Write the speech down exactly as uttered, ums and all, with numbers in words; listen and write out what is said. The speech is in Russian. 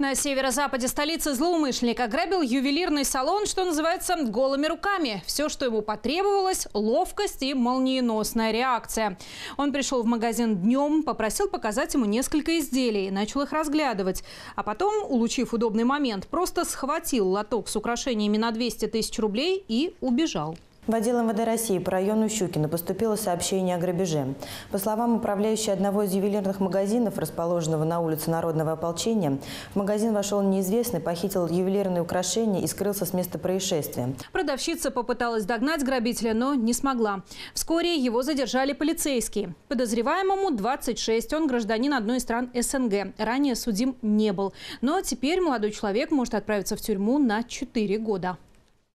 На северо-западе столицы злоумышленник ограбил ювелирный салон, что называется, голыми руками. Все, что ему потребовалось – ловкость и молниеносная реакция. Он пришел в магазин днем, попросил показать ему несколько изделий и начал их разглядывать. А потом, улучив удобный момент, просто схватил лоток с украшениями на двести тысяч рублей и убежал. В отдел МВД России по району Щукино поступило сообщение о грабеже. По словам управляющей одного из ювелирных магазинов, расположенного на улице Народного ополчения, в магазин вошел неизвестный, похитил ювелирные украшения и скрылся с места происшествия. Продавщица попыталась догнать грабителя, но не смогла. Вскоре его задержали полицейские. Подозреваемому двадцать шесть, он гражданин одной из стран СНГ. Ранее судим не был. Но теперь молодой человек может отправиться в тюрьму на четыре года.